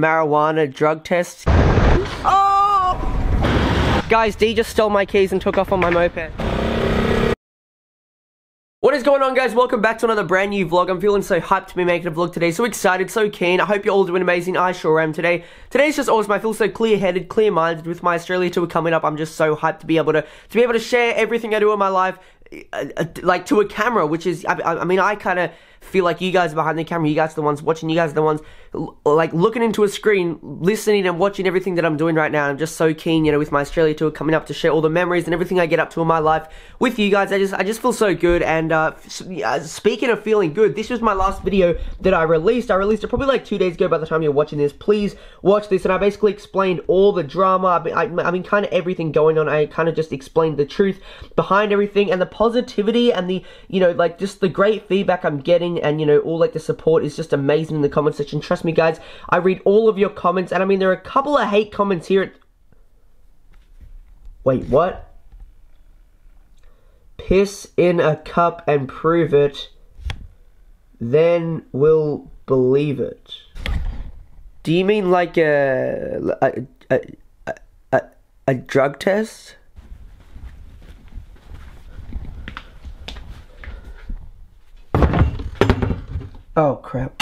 marijuana drug test. Oh! Guys, D just stole my keys and took off on my moped. What is going on, guys? Welcome back to another brand new vlog. I'm feeling so hyped to be making a vlog today, so excited, so keen. I hope you're all doing amazing. I sure am today. Today's just awesome. I feel so clear-headed, clear-minded with my Australia tour coming up. I'm just so hyped to be able to share everything I do in my life, like, to a camera, which is, I mean, I kind of feel like you guys are behind the camera. You guys are the ones watching. You guys are the ones, like, looking into a screen, listening and watching everything that I'm doing right now. I'm just so keen, you know, with my Australia tour coming up, to share all the memories and everything I get up to in my life with you guys. I just feel so good. And speaking of feeling good, this was my last video that I released. I released it probably like 2 days ago. By the time you're watching this, please watch this. And I basically explained all the drama. I mean, kind of everything going on. I kind of just explained the truth behind everything and the positivity and the, you know, like, just the great feedback I'm getting. And, you know, all, like, the support is just amazing in the comment section. Trust me, guys, I read all of your comments. And I mean, there are a couple of hate comments here at... Wait, what? Piss in a cup and prove it, then we'll believe it. Do you mean like a drug test? Oh, crap.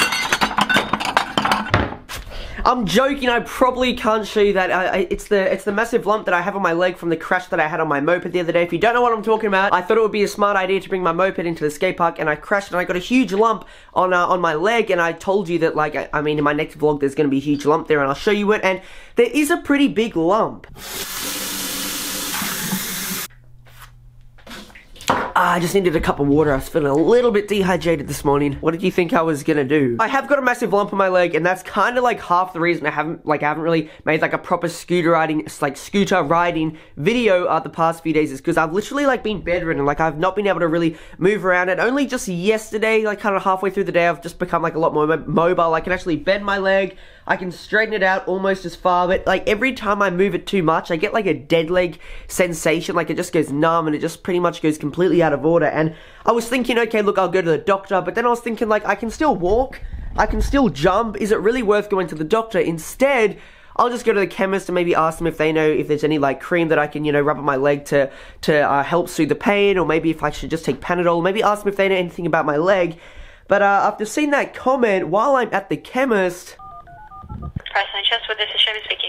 I'm joking, I probably can't show you that. It's the massive lump that I have on my leg from the crash that I had on my moped the other day. If you don't know what I'm talking about, I thought it would be a smart idea to bring my moped into the skate park, and I crashed and I got a huge lump on my leg, and I told you that, like, I mean, in my next vlog there's going to be a huge lump there, and I'll show you it, and there is a pretty big lump. I just needed a cup of water. I was feeling a little bit dehydrated this morning. What did you think I was gonna do? I have got a massive lump on my leg, and that's kind of like half the reason I haven't really made like a proper scooter riding video the past few days, is because I've literally, like, been bedridden. Like, I've not been able to really move around, and only just yesterday, like, kind of halfway through the day, I've just become, like, a lot more mobile. I can actually bend my leg. I can straighten it out almost as far, but, like, every time I move it too much, I get, like, a dead leg sensation. Like, it just goes numb, and it just pretty much goes completely out of order. And I was thinking, okay, look, I'll go to the doctor, but then I was thinking, like, I can still walk, I can still jump. Is it really worth going to the doctor? Instead, I'll just go to the chemist and maybe ask them if they know if there's any, like, cream that I can, you know, rub on my leg to help soothe the pain, or maybe if I should just take Panadol. Maybe ask them if they know anything about my leg. But after seeing that comment while I'm at the chemist...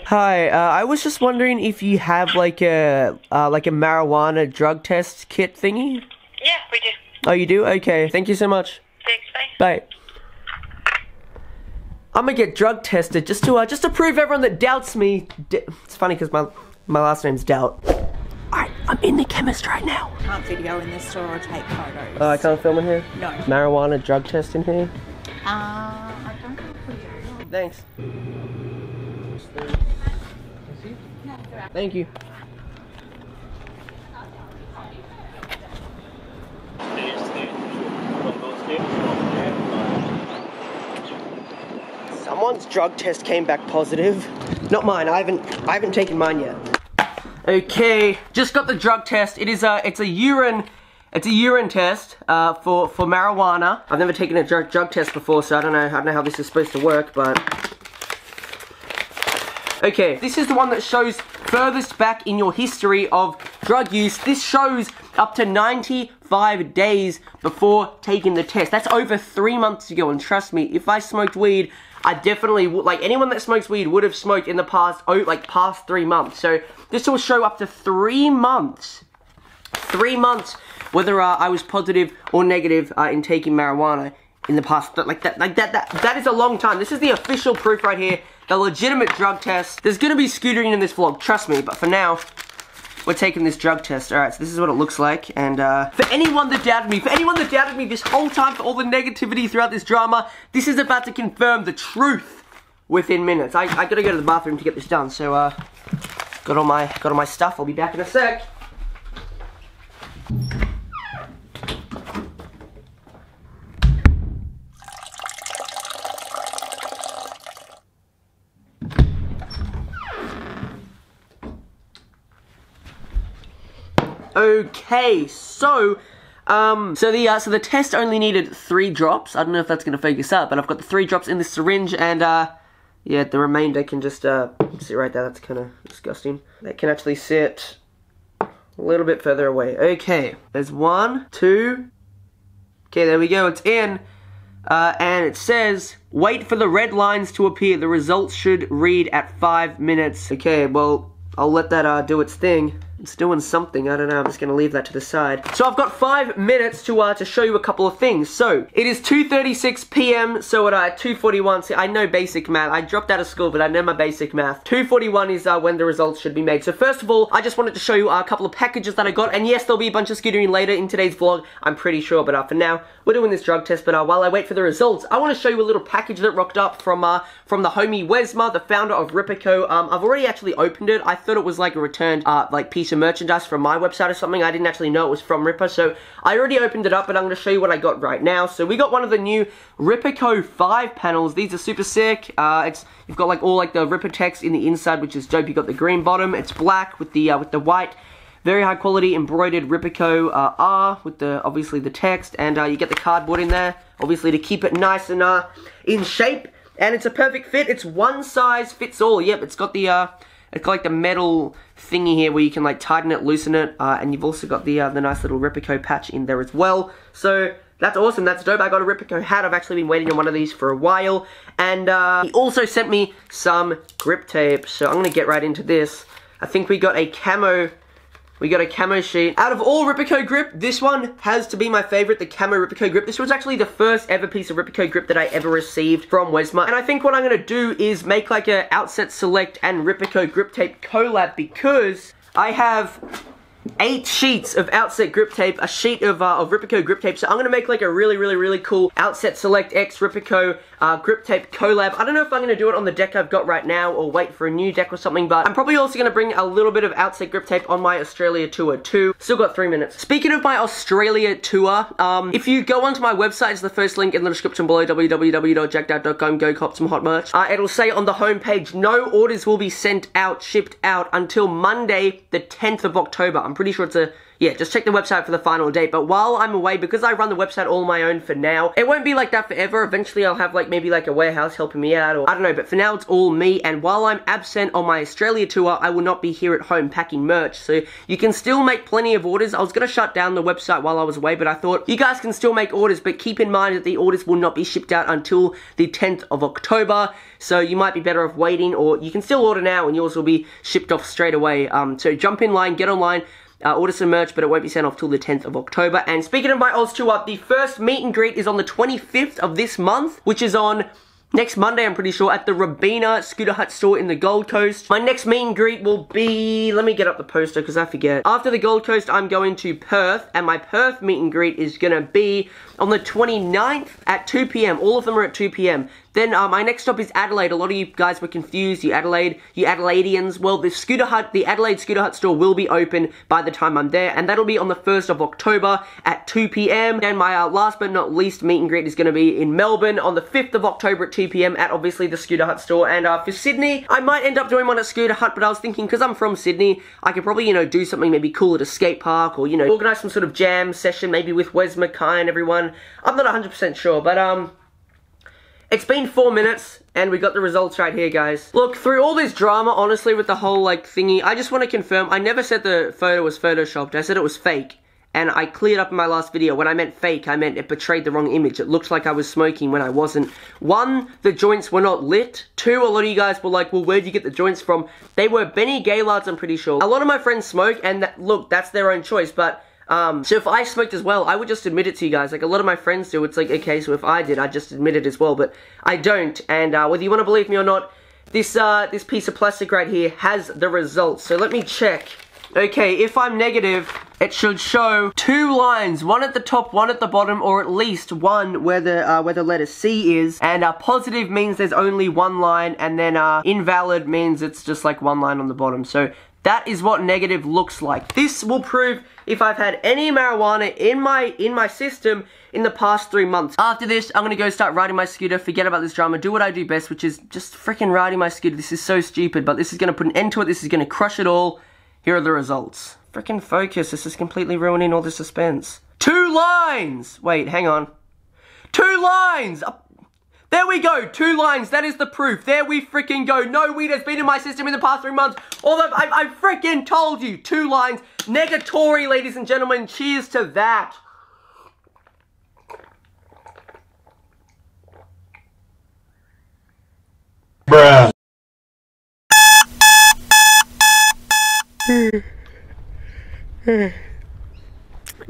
Hi, I was just wondering if you have, like, a marijuana drug test kit thingy? Yeah, we do. Oh, you do? Okay, thank you so much. Thanks, bye. Bye. I'm gonna get drug tested just to prove everyone that doubts me. It's funny because my last name's Doubt. Alright, I'm in the chemist right now. Can't video in this store or take photos. Oh, I can't film in here? No. Marijuana drug test in here? I don't know if we do. Thanks. Thank you. Someone's drug test came back positive. Not mine. I haven't taken mine yet. Okay, just got the drug test. It is a urine test for marijuana. I've never taken a drug test before, so I don't know how this is supposed to work, but. Okay, this is the one that shows furthest back in your history of drug use. This shows up to 95 days before taking the test. That's over 3 months ago, and trust me, if I smoked weed, I definitely would, like, anyone that smokes weed would have smoked in the past, past 3 months. So, this will show up to 3 months. 3 months, whether I was positive or negative in taking marijuana in the past. That is a long time. This is the official proof right here. The legitimate drug test. There's gonna be scootering in this vlog, trust me, but for now, we're taking this drug test. Alright, so this is what it looks like, and for anyone that doubted me this whole time, for all the negativity throughout this drama, this is about to confirm the truth within minutes. I gotta go to the bathroom to get this done, so got all my stuff, I'll be back in a sec. Okay, so, so the test only needed 3 drops. I don't know if that's gonna focus out, but I've got the 3 drops in the syringe, and yeah, the remainder can just sit right there. That's kind of disgusting. That can actually sit a little bit further away. Okay, there's one, two. Okay, there we go. It's in. And it says, wait for the red lines to appear. The results should read at 5 minutes. Okay, well, I'll let that do its thing. It's doing something, I don't know, I'm just gonna leave that to the side. So I've got 5 minutes to show you a couple of things. So, it is 2:36 p.m, so at 2:41, see, I know basic math. I dropped out of school, but I know my basic math. 2:41 is when the results should be made. So first of all, I just wanted to show you a couple of packages that I got, and yes, there'll be a bunch of scootering later in today's vlog, I'm pretty sure, but for now, we're doing this drug test, but while I wait for the results, I wanna show you a little package that rocked up from the homie Wesmer, the founder of RipperCo. I've already actually opened it. I thought it was like a returned, like, piece of merchandise from my website or something. I didn't actually know it was from Ripper, so I already opened it up, but I'm going to show you what I got right now. So we got one of the new RipperCo 5 panels. These are super sick. You've got like all like the Ripper text in the inside, which is dope. You got the green bottom. It's black with the white. Very high quality embroidered RipperCo R with the obviously the text, and you get the cardboard in there, obviously to keep it nice and in shape. And it's a perfect fit. It's one size fits all. Yep, it's got the it's got like the metal thingy here where you can like tighten it, loosen it, and you've also got the nice little RipperCo patch in there as well. So that's awesome, that's dope. I got a RipperCo hat, I've actually been waiting on one of these for a while. And he also sent me some grip tape, so I'm gonna get right into this. I think we got a camo. We got a camo sheet. Out of all RipperCo grip, this one has to be my favorite, the camo RipperCo grip. This was actually the first ever piece of RipperCo grip that I ever received from Wesmer. And I think what I'm gonna do is make like a Outset Select and RipperCo grip tape collab, because I have 8 sheets of Outset grip tape, a sheet of RipperCo grip tape, so I'm gonna make like a really, really, really cool Outset Select X RipperCo grip tape collab. I don't know if I'm gonna do it on the deck I've got right now or wait for a new deck or something, but I'm probably also gonna bring a little bit of Outset grip tape on my Australia tour too. Still got 3 minutes. Speaking of my Australia tour, if you go onto my website, it's the first link in the description below, www.jackdauth.com, go cop some hot merch. It'll say on the homepage, no orders will be sent out, shipped out until Monday, the 10th of October. I'm pretty sure it's a, yeah, just check the website for the final date. But while I'm away, because I run the website all on my own for now, it won't be like that forever. Eventually I'll have like maybe like a warehouse helping me out, or I don't know, but for now it's all me. And while I'm absent on my Australia tour, I will not be here at home packing merch, so you can still make plenty of orders. I was gonna shut down the website while I was away, but I thought you guys can still make orders, but keep in mind that the orders will not be shipped out until the 10th of October, so you might be better off waiting, or you can still order now and yours will be shipped off straight away. So jump in line, get online, order some merch, but it won't be sent off till the 10th of October. And speaking of my Oz tour, the first meet and greet is on the 25th of this month, which is on next Monday, I'm pretty sure, at the Robina Scooter Hut store in the Gold Coast. My next meet and greet will be, let me get up the poster because I forget. After the Gold Coast, I'm going to Perth, and my Perth meet and greet is gonna be on the 29th at 2 p.m. All of them are at 2 p.m. Then my next stop is Adelaide. A lot of you guys were confused, you Adelaideans. Well, the Scooter Hut, the Adelaide Scooter Hut store will be open by the time I'm there, and that'll be on the 1st of October at 2 p.m. And my last but not least meet and greet is gonna be in Melbourne on the 5th of October at 2 p.m. at obviously the Scooter Hut store. And for Sydney, I might end up doing one at Scooter Hut, but I was thinking, because I'm from Sydney, I could probably, you know, do something maybe cool at a skate park, or, you know, organize some sort of jam session, maybe with Wesmer, Kai and everyone. I'm not 100% sure, but it's been 4 minutes, and we got the results right here, guys. Look, through all this drama, honestly, with the whole, like, thingy, I just want to confirm, I never said the photo was photoshopped, I said it was fake. And I cleared up in my last video, when I meant fake, I meant it portrayed the wrong image. It looked like I was smoking when I wasn't. 1, the joints were not lit. 2, a lot of you guys were like, well, where'd you get the joints from? They were Benny Gaylord's, I'm pretty sure. A lot of my friends smoke, and that, look, that's their own choice, but so if I smoked as well, I would just admit it to you guys, like a lot of my friends do. It's like, okay, so if I did, I'd just admit it as well, but I don't. And whether you want to believe me or not, this piece of plastic right here has the results, so let me check. Okay, if I'm negative, it should show 2 lines, one at the top, one at the bottom, or at least one where the letter C is. And positive means there's only 1 line, and then invalid means it's just like 1 line on the bottom. So that is what negative looks like. This will prove if I've had any marijuana in my system in the past 3 months. After this, I'm gonna go start riding my scooter, forget about this drama, do what I do best, which is just freaking riding my scooter. This is so stupid, but this is gonna put an end to it. This is gonna crush it all. Here are the results. Freaking focus, this is completely ruining all the suspense. 2 lines! Wait, hang on. 2 lines! There we go, 2 lines, that is the proof. There we freaking go. No weed has been in my system in the past 3 months. Although I freaking told you, 2 lines. Negatory, ladies and gentlemen, cheers to that. Bruh.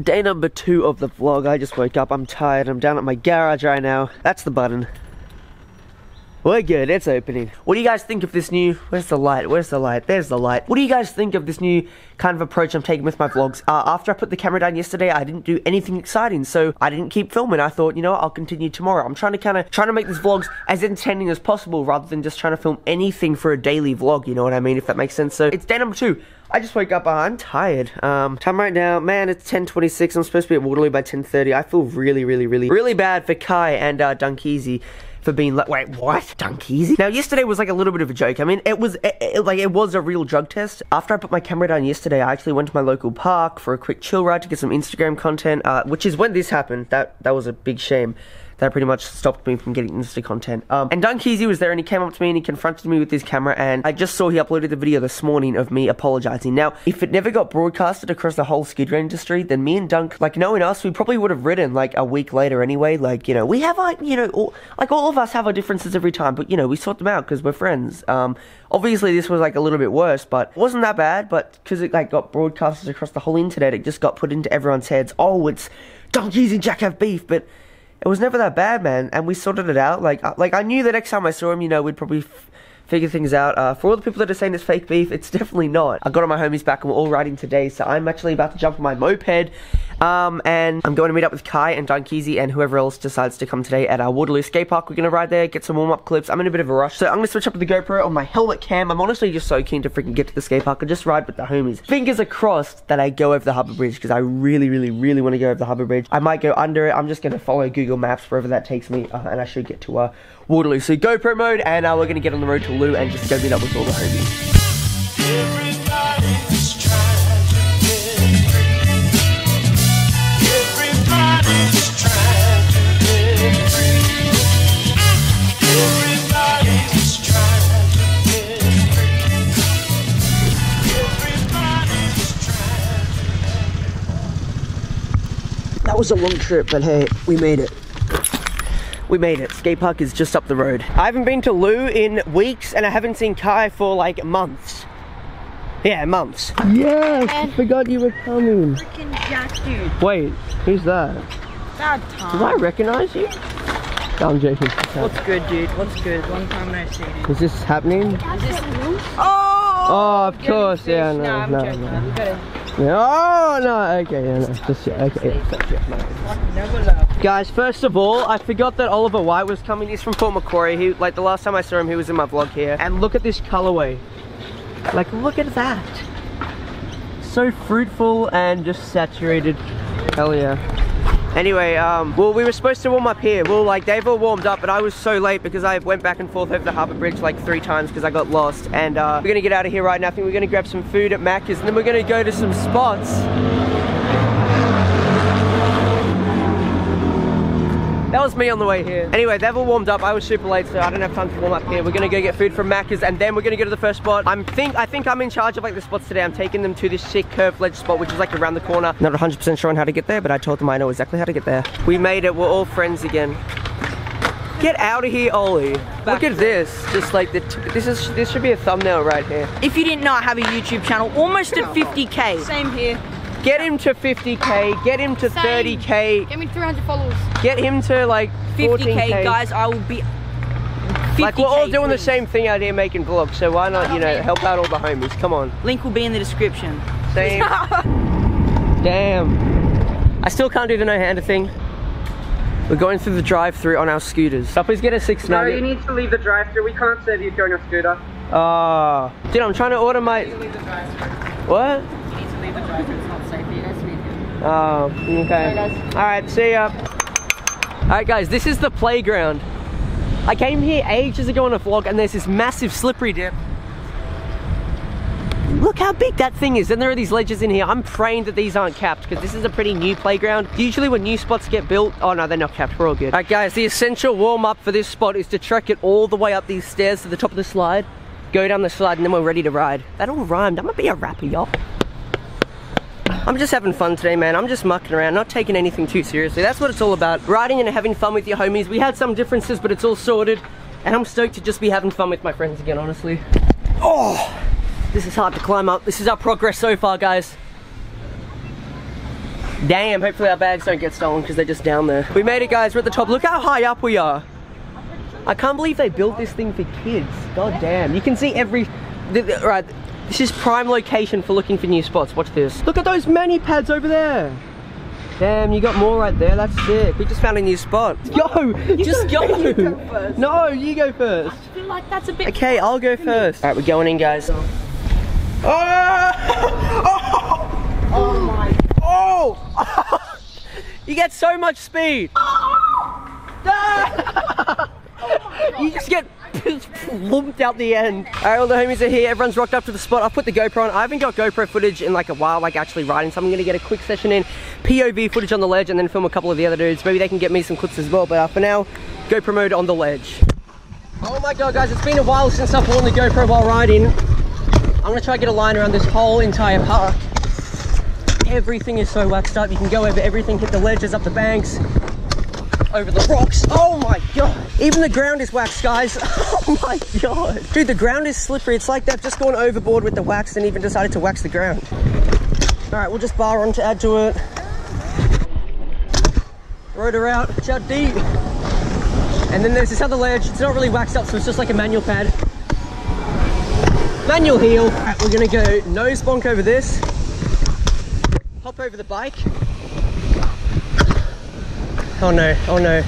Day number 2 of the vlog. I just woke up, I'm tired, I'm down at my garage right now. That's the button. We're good, it's opening. What do you guys think of this new, where's the light, where's the light, there's the light. What do you guys think of this new kind of approach I'm taking with my vlogs? After I put the camera down yesterday, I didn't do anything exciting, so I didn't keep filming. I thought, you know what, I'll continue tomorrow. I'm trying to make these vlogs as entertaining as possible rather than just trying to film anything for a daily vlog, you know what I mean, if that makes sense. So, it's day number 2. I just woke up, I'm tired. Time right now, man, it's 10:26, I'm supposed to be at Waterloo by 10:30. I feel really, really, really, really bad for Kai and Dunkeasy. For being like, wait, what? Dunkeasy? Now, yesterday was like a little bit of a joke. I mean, it was a real drug test. After I put my camera down yesterday, I actually went to my local park for a quick chill ride to get some Instagram content, which is when this happened. That was a big shame. That pretty much stopped me from getting Insta content. And Dunkeasy was there and he came up to me and he confronted me with his camera, and I just saw he uploaded the video this morning of me apologizing. Now, if it never got broadcasted across the whole skid row industry, then me and Dunk, like knowing us, we probably would have written like a week later anyway. Like, you know, we have like, you know, all of us have our differences every time, but you know, we sort them out because we're friends. Obviously this was like a little bit worse, but it wasn't that bad, but because it like got broadcasted across the whole internet, it just got put into everyone's heads. Oh, it's Dunkeasy and Jack have beef, but it was never that bad, man, and we sorted it out. Like I knew the next time I saw him, you know, we'd probably figure things out. For all the people that are saying it's fake beef, it's definitely not. I got on my homies back and we're all riding today, so I'm actually about to jump on my moped, and I'm going to meet up with Kai and Dunkeasy and whoever else decides to come today at our Waterloo Skate Park. We're going to ride there, get some warm-up clips. I'm in a bit of a rush, so I'm going to switch up with the GoPro on my helmet cam. I'm honestly just so keen to freaking get to the skate park and just ride with the homies. Fingers are crossed that I go over the Harbour Bridge, because I really, really, really want to go over the Harbour Bridge. I might go under it. I'm just going to follow Google Maps wherever that takes me, and I should get to Waterloo. So GoPro mode, and we're going to get on the road to Lou and just go meet up with all the homies. Everybody's trying to get, everybody's trying to get free, everybody's trying to get free, everybody's trying to get. That was a long trip, but hey, we made it. We made it. Skate park is just up the road. I haven't been to Lou in weeks, and I haven't seen Kai for like months. Yeah, months. Yes, I forgot you were coming. Freaking Jack dude. Wait, who's that? Bad time. Did I recognize you? No, I'm joking. What's good, dude? What's good? Long time no see, dude. Is this happening? Is this... Oh, of course. Yeah, no. Oh no, okay, yeah, no, just yeah, okay, yeah. Guys, first of all, I forgot that Oliver White was coming. He's from Port Macquarie. He, like the last time I saw him, he was in my vlog here. And look at this colorway. Like, look at that. So fruitful and just saturated. Hell yeah. Anyway, well, we were supposed to warm up here. Well, like, they've all warmed up, but I was so late because I went back and forth over the Harbour Bridge like 3 times because I got lost. And we're gonna get out of here right now. I think we're gonna grab some food at Macca's, and then we're gonna go to some spots. That was me on the way here. Anyway, they've all warmed up. I was super late, so I don't have time to warm up here. We're gonna go get food from Macca's, and then we're gonna go to the first spot. I think I'm in charge of like the spots today. I'm taking them to this sick curved ledge spot, which is like around the corner. Not 100% sure on how to get there, but I told them I know exactly how to get there. We made it. We're all friends again. Get out of here, Ollie. Look at this. Just like this should be a thumbnail right here. If you didn't know, I have a YouTube channel. Almost at 50K. Same here. Get him to 50K, get him to 30K. Get me 300 followers. Get him to like 50K, guys, I will be 50K, like, we're all doing the same thing out here making vlogs, so why not, you know, help out all the homies, come on. Link will be in the description. Same. Damn. I still can't do the no-hander thing. We're going through the drive-thru on our scooters. So please get a 690. No, you need to leave the drive-thru, we can't serve you if you're on your scooter. Ah, dude, I'm trying to order my... You leave the drive-thru. What? You need to leave the drive-thru. Oh, okay. Alright, see ya. Alright guys, this is the playground. I came here ages ago on a vlog and there's this massive slippery dip. Look how big that thing is. And there are these ledges in here. I'm praying that these aren't capped because this is a pretty new playground. Usually when new spots get built, oh no, they're not capped, we're all good. All right guys, the essential warm up for this spot is to trek it all the way up these stairs to the top of the slide, go down the slide, and then we're ready to ride. That all rhymed, I'm gonna be a rapper, y'all. I'm just having fun today, man. I'm just mucking around, not taking anything too seriously. That's what it's all about. Riding and having fun with your homies. We had some differences, but it's all sorted. And I'm stoked to just be having fun with my friends again, honestly. Oh, this is hard to climb up. This is our progress so far, guys. Damn, hopefully our bags don't get stolen because they're just down there. We made it, guys. We're at the top. Look how high up we are. I can't believe they built this thing for kids. God damn. You can see every... Right. This is prime location for looking for new spots. Watch this. Look at those mani pads over there. Damn, you got more right there. That's sick. We just found a new spot. Yo, just go. You go first. No, you go first. I feel like that's a bit... Okay, I'll go first. All right, we're going in, guys. Oh! Oh, oh my... Oh! You get so much speed. Oh my God. You just get... lumped out the end. Alright, all the homies are here. Everyone's rocked up to the spot. I've put the GoPro on. I haven't got GoPro footage in like a while, like actually riding, so I'm gonna get a quick session in, POV footage on the ledge, and then film a couple of the other dudes. Maybe they can get me some clips as well, but for now, GoPro mode on the ledge. Oh my God, guys, it's been a while since I've worn the GoPro while riding. I'm gonna try to get a line around this whole entire park. Everything is so waxed up. You can go over everything, hit the ledges, up the banks, over the rocks. Oh my God. Even the ground is waxed, guys. Oh my God. Dude, the ground is slippery. It's like they've just gone overboard with the wax and even decided to wax the ground. All right, we'll just bar on to add to it. Rode her out, it's out deep. And then there's this other ledge. It's not really waxed up, so it's just like a manual pad. Manual heel. All right, we're gonna go nose bonk over this. Hop over the bike. Oh no, oh no.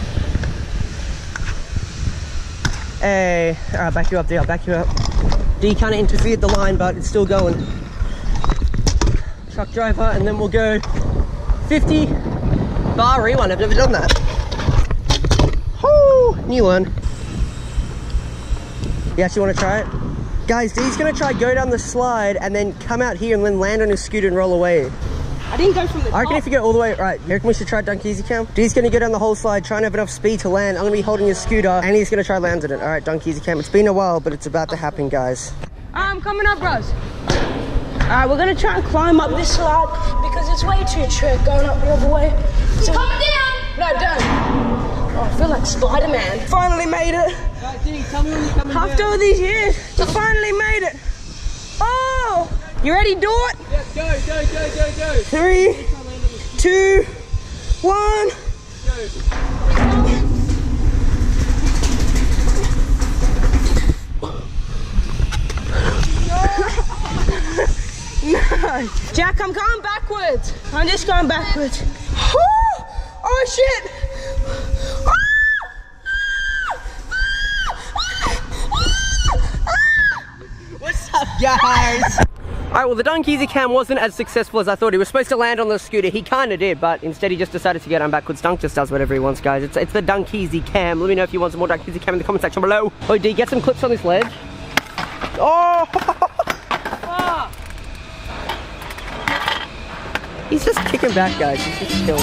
Hey, all right, back you up there, I'll back you up. D kind of interfered the line, but it's still going. Truck driver, and then we'll go 50 bar rewind. I've never done that. Whoo, new one. You actually want to try it? Guys, D's gonna try go down the slide and then come out here and then land on his scooter and roll away. I didn't go from the top. I reckon if you go all the way, right, you reckon we should try Dunkeasy cam? D's gonna go down the whole slide, try and have enough speed to land. I'm gonna be holding his scooter, and he's gonna try landing it. All right, Dunkeasy cam. It's been a while, but it's about to happen, guys. I'm coming up, bros. All right, we're gonna try and climb up this slide because it's way too trick going up the other way. So come down. No, don't. Oh, I feel like Spider-Man. Finally made it. Right, D, tell me when you're coming down. After all these years, I finally made it. Oh. You ready, do it? Yep, go. 3, 2, 1. No. Jack, I'm going backwards. I'm just going backwards. Oh, shit. What's up, guys? Alright, well the Dunkeasy cam wasn't as successful as I thought. He was supposed to land on the scooter. He kinda did, but instead he just decided to go down backwards. Dunk just does whatever he wants, guys. It's the Dunkeasy cam. Let me know if you want some more Dunkeasy cam in the comment section below. Oh, D, get some clips on this ledge. Oh! Oh. He's just kicking back, guys. He's just chill.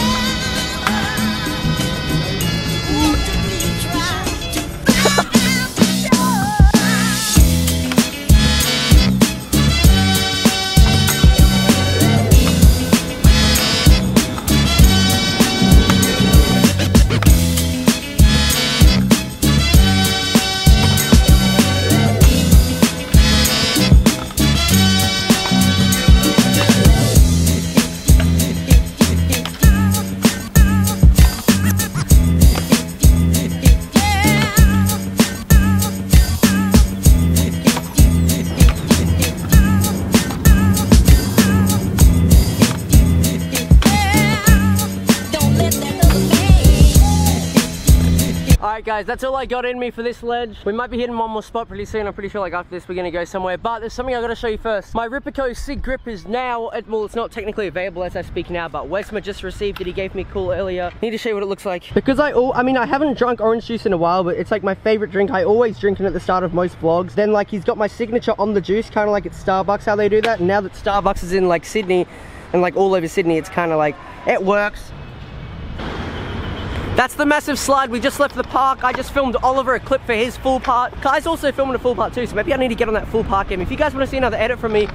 guys, that's all I got in me for this ledge. We might be hitting one more spot pretty soon. I'm pretty sure like after this we're gonna go somewhere, but there's something I gotta show you first. My RipperCo Sig grip is now, well, it's not technically available as I speak now, but Wesmer just received it. He gave me a call earlier. Need to show you what it looks like. Because I mean, I haven't drunk orange juice in a while, but it's like my favorite drink. I always drink it at the start of most vlogs. Then like he's got my signature on the juice, kind of like at Starbucks, how they do that. And now that Starbucks is in like Sydney and like all over Sydney, it's kind of like, it works. That's the massive slide. We just left the park. I just filmed Oliver a clip for his full part. Kai's also filming a full part too, so maybe I need to get on that full part game. If you guys want to see another edit from me,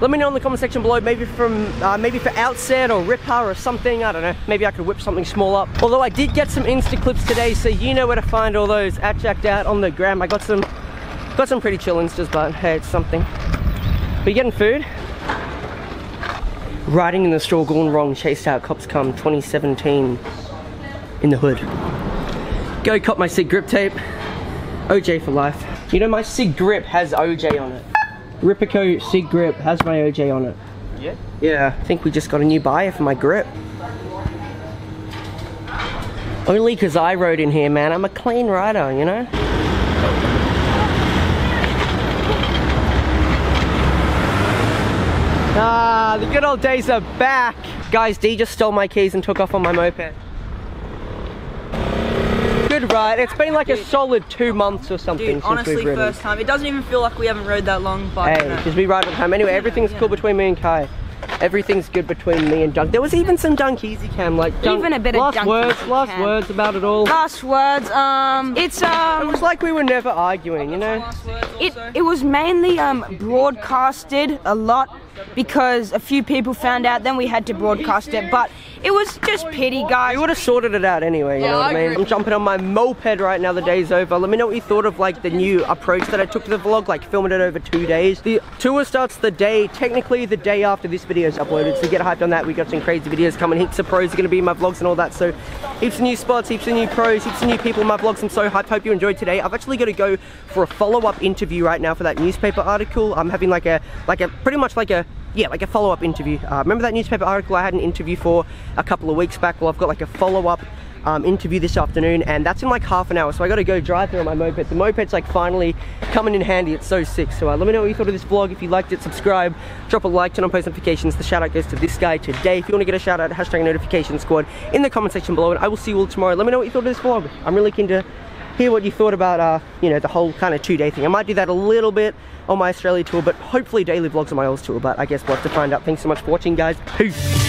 let me know in the comment section below, maybe from maybe for Outset or Ripper or something, I don't know. Maybe I could whip something small up. Although I did get some Insta clips today, so you know where to find all those at Jack Dauth on the gram. I got some pretty chill Instas, but hey, it's something. We're getting food. Riding in the straw gone wrong, chased out, cops come, 2017 in the hood. Go cop my Sig grip tape. OJ for life. You know my Sig grip has OJ on it. RipperCo Sig grip has my OJ on it. Yeah? Yeah, I think we just got a new buyer for my grip. Only because I rode in here, man. I'm a clean rider, you know? Ah, the good old days are back. Guys, D just stole my keys and took off on my moped. Good ride. It's been like a solid 2 months or something. Dude, since honestly, we've ridden. First time. It doesn't even feel like we haven't rode that long. But hey, because we ride all the time. Anyway, everything's cool between me and Kai. Everything's good between me and Dunk. There was even some Dunkeasy cam, like even a bit of Dunkeasy. Last words about it all. Last words. It was like we were never arguing, you know. It was mainly broadcasted a lot because a few people found out. Then we had to broadcast it, but. It was just pity, guys. We would have sorted it out anyway, you know what I mean? I'm jumping on my moped right now, the day's over. Let me know what you thought of like the new approach that I took to the vlog, like filming it over 2 days. The tour starts the day, technically the day after this video is uploaded, so get hyped on that. We got some crazy videos coming, heaps of pros are gonna be in my vlogs and all that, so heaps of new spots, heaps of new pros, heaps of new people in my vlogs. I'm so hyped, hope you enjoyed today. I've actually gotta go for a follow-up interview right now for that newspaper article. I'm having like a follow-up interview. Remember that newspaper article I had an interview for a couple of weeks back? Well, I've got like a follow-up interview this afternoon, and that's in like half an hour, so I gotta go drive through on my moped. The moped's like finally coming in handy, it's so sick. So let me know what you thought of this vlog. If you liked it, subscribe, drop a like, turn on post notifications. The shout out goes to this guy today. If you wanna get a shout out, hashtag notification squad in the comment section below, and I will see you all tomorrow. Let me know what you thought of this vlog. I'm really keen to hear what you thought about, you know, the whole kind of 2 day thing. I might do that a little bit on my Australia tour, but hopefully daily vlogs on my Oz tour, but I guess we'll have to find out. Thanks so much for watching, guys. Peace.